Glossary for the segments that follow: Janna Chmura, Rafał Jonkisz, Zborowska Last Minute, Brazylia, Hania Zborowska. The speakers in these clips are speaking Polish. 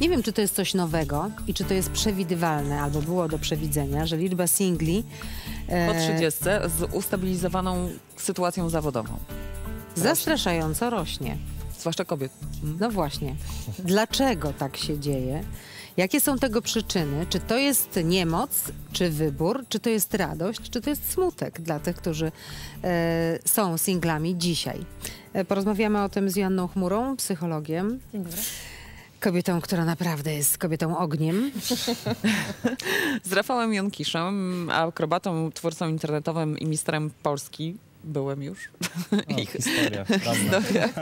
Nie wiem, czy to jest coś nowego i czy to jest przewidywalne, albo było do przewidzenia, że liczba singli... Po 30 z ustabilizowaną sytuacją zawodową zastraszająco rośnie. Zwłaszcza kobiet. No właśnie. Dlaczego tak się dzieje? Jakie są tego przyczyny? Czy to jest niemoc, czy wybór, czy to jest radość, czy to jest smutek dla tych, którzy są singlami dzisiaj? Porozmawiamy o tym z Janną Chmurą, psychologiem. Dzień dobry. Kobietą, która naprawdę jest kobietą ogniem. Z Rafałem Jonkiszem, akrobatą, twórcą internetowym i mistrem Polski. Byłem już. O, historia.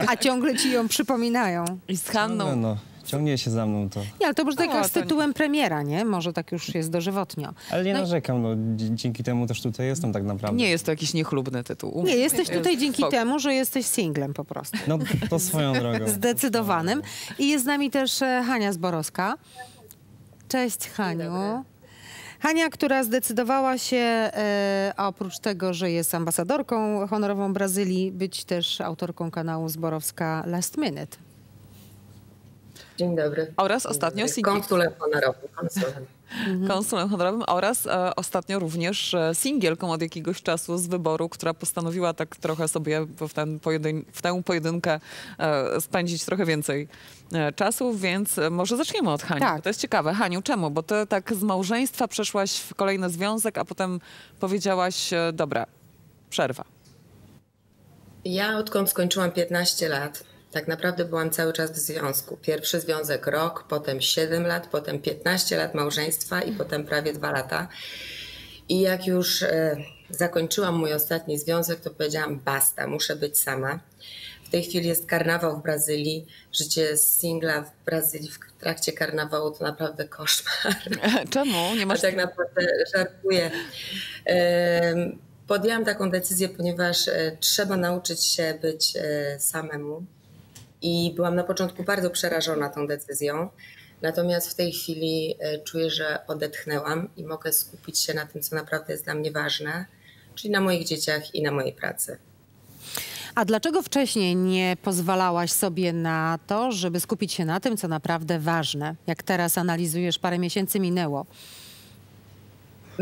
A ciągle ci ją przypominają. I z Hanną. No, ciągnie się za mną to. Nie, ale to może tak jak z tytułem premiera, nie? Może tak już jest dożywotnio. Ale nie narzekam, no, dzięki temu też tutaj jestem tak naprawdę. Nie jest to jakiś niechlubny tytuł. Nie, jesteś tutaj dzięki temu, że jesteś singlem po prostu. No to swoją drogą. Zdecydowanym. I jest z nami też Hania Zborowska. Cześć, Haniu. Hania, która zdecydowała się, oprócz tego, że jest ambasadorką honorową Brazylii, być też autorką kanału Zborowska Last Minute. Dzień dobry. Oraz ostatnio konsulem honorowym. Konsulem honorowym oraz ostatnio również singielką od jakiegoś czasu z wyboru, która postanowiła tak trochę sobie w tę pojedynkę spędzić trochę więcej czasu, więc może zaczniemy od Hani. Tak. To jest ciekawe. Haniu, czemu? Bo ty tak z małżeństwa przeszłaś w kolejny związek, a potem powiedziałaś, dobra, przerwa. Ja odkąd skończyłam 15 lat, tak naprawdę byłam cały czas w związku. Pierwszy związek rok, potem 7 lat, potem 15 lat małżeństwa i potem prawie 2 lata. I jak już zakończyłam mój ostatni związek, to powiedziałam basta, muszę być sama. W tej chwili jest karnawał w Brazylii. Życie singla w Brazylii w trakcie karnawału to naprawdę koszmar. Czemu? Nie masz... A tak naprawdę żartuję. Podjęłam taką decyzję, ponieważ trzeba nauczyć się być samemu. I byłam na początku bardzo przerażona tą decyzją, natomiast w tej chwili czuję, że odetchnęłam i mogę skupić się na tym, co naprawdę jest dla mnie ważne, czyli na moich dzieciach i na mojej pracy. A dlaczego wcześniej nie pozwalałaś sobie na to, żeby skupić się na tym, co naprawdę ważne? Jak teraz analizujesz, parę miesięcy minęło.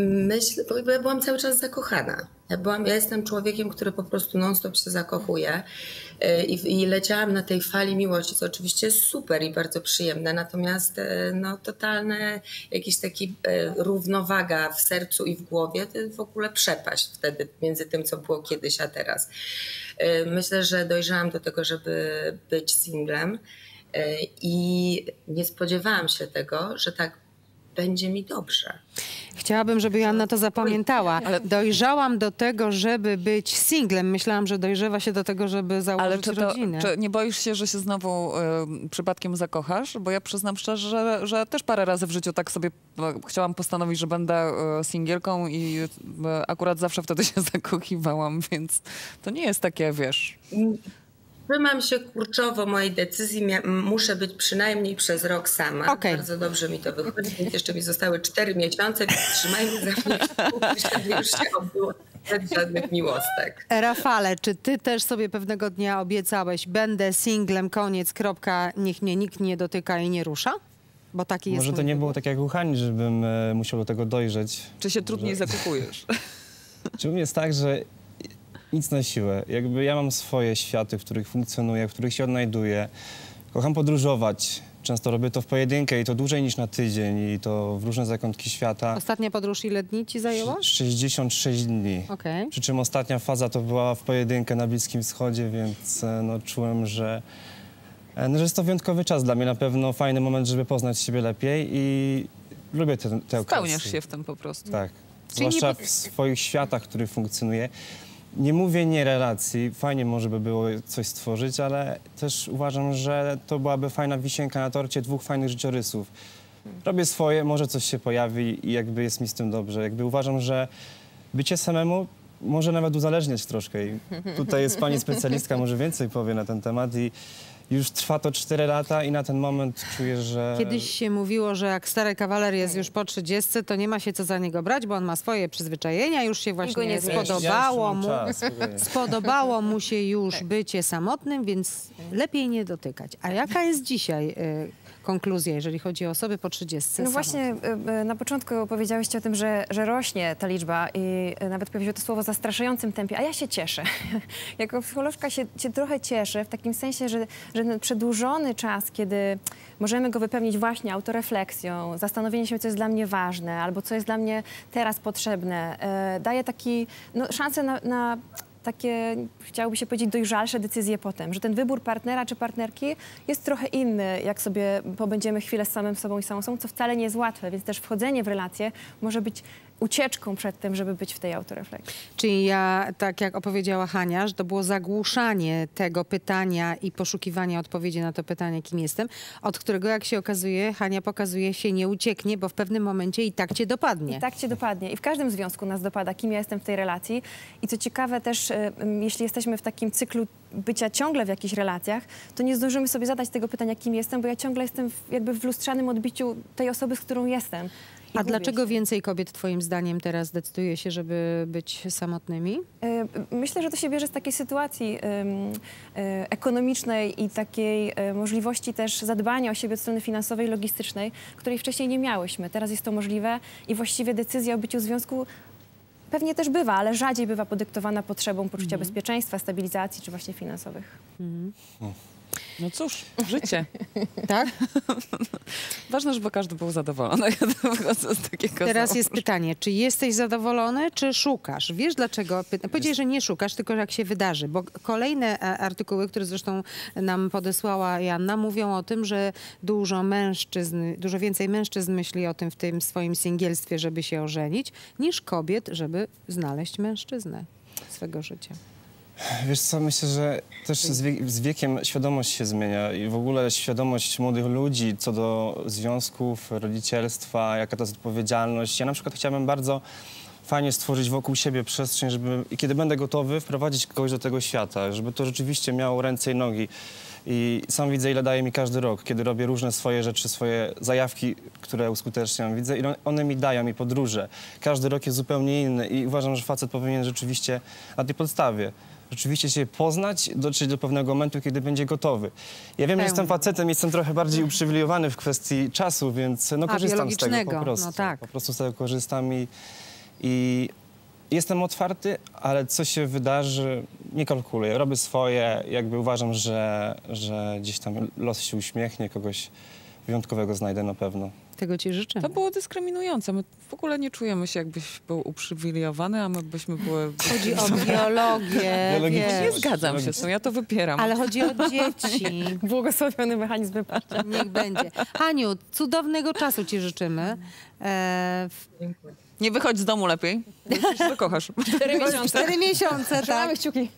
Myślę, bo ja byłam cały czas zakochana. Ja jestem człowiekiem, który po prostu non-stop się zakochuje i leciałam na tej fali miłości, co oczywiście jest super i bardzo przyjemne, natomiast no, totalne jakiś taki równowaga w sercu i w głowie, to w ogóle przepaść wtedy między tym, co było kiedyś, a teraz. Myślę, że dojrzałam do tego, żeby być singlem i nie spodziewałam się tego, że tak będzie mi dobrze. Chciałabym, żeby Janna to zapamiętała. Ale... Dojrzałam do tego, żeby być singlem. Myślałam, że dojrzewa się do tego, żeby założyć rodzinę. Czy nie boisz się, że się znowu przypadkiem zakochasz? Bo ja przyznam szczerze, że też parę razy w życiu tak sobie chciałam postanowić, że będę singielką i akurat zawsze wtedy się zakochiwałam, więc to nie jest takie, wiesz... Trzymam się kurczowo mojej decyzji, muszę być przynajmniej przez rok sama. Okay. Bardzo dobrze mi to wychodzi, więc jeszcze mi zostały 4 miesiące, więc trzymajmy za mnie kciuki, żeby już się obyło bez żadnych miłostek. Rafale, czy ty też sobie pewnego dnia obiecałeś, będę singlem, koniec, kropka, niech mnie nikt nie dotyka i nie rusza? Bo taki jest. Może to nie było tak jak u Hani, żebym musiał do tego dojrzeć. Czy się trudniej zakupujesz? Czy u mnie jest tak, że... Nic na siłę. Jakby ja mam swoje światy, w których funkcjonuję, w których się odnajduję. Kocham podróżować. Często robię to w pojedynkę i to dłużej niż na tydzień i to w różne zakątki świata. Ostatnia podróż ile dni ci zajęła? 66 dni. Okay. Przy czym ostatnia faza to była w pojedynkę na Bliskim Wschodzie, więc no, czułem, że jest to wyjątkowy czas dla mnie. Na pewno fajny moment, żeby poznać siebie lepiej i lubię te okazje. Spełniasz się w tym po prostu. Tak. Zwłaszcza w swoich światach, w których funkcjonuję. Nie mówię nie relacji, fajnie może by było coś stworzyć, ale też uważam, że to byłaby fajna wisienka na torcie 2 fajnych życiorysów. Robię swoje, może coś się pojawi i jakby jest mi z tym dobrze. Jakby uważam, że bycie samemu może nawet uzależniać troszkę i tutaj jest pani specjalistka, może więcej powie na ten temat i Już trwa to 4 lata i na ten moment czuję, że... Kiedyś się mówiło, że jak stary kawaler jest już po 30, to nie ma się co za niego brać, bo on ma swoje przyzwyczajenia, już się właśnie nie spodobało mu. Spodobało mu się już bycie samotnym, więc lepiej nie dotykać. A jaka jest dzisiaj konkluzja, jeżeli chodzi o osoby po 30? No właśnie, na początku powiedziałyście o tym, że rośnie ta liczba i nawet powiedział to słowo w zastraszającym tempie, a ja się cieszę. Jako psycholożka się trochę cieszę, w takim sensie, że ten przedłużony czas, kiedy możemy go wypełnić właśnie autorefleksją, zastanowieniem się, co jest dla mnie ważne albo co jest dla mnie teraz potrzebne, daje taki, no, szansę na takie, chciałoby się powiedzieć, dojrzalsze decyzje potem, że ten wybór partnera czy partnerki jest trochę inny, jak sobie pobędziemy chwilę z samym sobą i samą sobą, co wcale nie jest łatwe, więc też wchodzenie w relacje może być ucieczką przed tym, żeby być w tej autorefleksji. Czyli ja, tak jak opowiedziała Hania, że to było zagłuszanie tego pytania i poszukiwanie odpowiedzi na to pytanie, kim jestem, od którego, jak się okazuje, Hania pokazuje, się nie ucieknie, bo w pewnym momencie i tak cię dopadnie. I tak cię dopadnie. I w każdym związku nas dopada, kim ja jestem w tej relacji. I co ciekawe też, jeśli jesteśmy w takim cyklu bycia ciągle w jakichś relacjach, to nie zdążymy sobie zadać tego pytania, kim jestem, bo ja ciągle jestem jakby w lustrzanym odbiciu tej osoby, z którą jestem. A dlaczego więcej kobiet, twoim zdaniem, teraz decyduje się, żeby być samotnymi? Myślę, że to się bierze z takiej sytuacji ekonomicznej i takiej możliwości też zadbania o siebie od strony finansowej, logistycznej, której wcześniej nie miałyśmy. Teraz jest to możliwe i właściwie decyzja o byciu w związku pewnie też bywa, ale rzadziej bywa podyktowana potrzebą poczucia bezpieczeństwa, stabilizacji czy właśnie finansowych. No cóż, życie. Tak? Ważne, żeby każdy był zadowolony. Teraz jest pytanie, czy jesteś zadowolony, czy szukasz? Wiesz dlaczego? Powiedziałeś, że nie szukasz, tylko jak się wydarzy. Bo kolejne artykuły, które zresztą nam podesłała Janna, mówią o tym, że dużo więcej mężczyzn myśli o tym w tym swoim singielstwie, żeby się ożenić, niż kobiet, żeby znaleźć mężczyznę swego życia. Wiesz co, myślę, że też z wiekiem świadomość się zmienia i w ogóle świadomość młodych ludzi co do związków, rodzicielstwa, jaka to jest odpowiedzialność. Ja na przykład chciałbym bardzo fajnie stworzyć wokół siebie przestrzeń, żeby, kiedy będę gotowy, wprowadzić kogoś do tego świata, żeby to rzeczywiście miało ręce i nogi. I sam widzę, ile daje mi każdy rok, kiedy robię różne swoje rzeczy, swoje zajawki, które uskuteczniam. Widzę, ile one mi dają, mi podróże. Każdy rok jest zupełnie inny i uważam, że facet powinien rzeczywiście na tej podstawie rzeczywiście się poznać, dotrzeć do pewnego momentu, kiedy będzie gotowy. Ja wiem, że jestem facetem, jestem trochę bardziej uprzywilejowany w kwestii czasu, więc no, korzystam z tego po prostu. No tak. Po prostu z tego korzystam i jestem otwarty, ale co się wydarzy, nie kalkuluję. Robię swoje, jakby uważam, że gdzieś tam los się uśmiechnie, kogoś wyjątkowego znajdę na pewno. Tego ci życzę. To było dyskryminujące. My w ogóle nie czujemy się, jakbyś był uprzywilejowany, a my byśmy były... Chodzi o biologię. Nie zgadzam się z tym, ja to wypieram. Ale chodzi o dzieci. Błogosławiony mechanizm wyparcia. Niech będzie. Haniu, cudownego czasu ci życzymy. Dziękuję. Nie wychodź z domu lepiej. Musisz, to kochasz. 4 miesiące. 4 miesiące, tak. Trzymamy kciuki.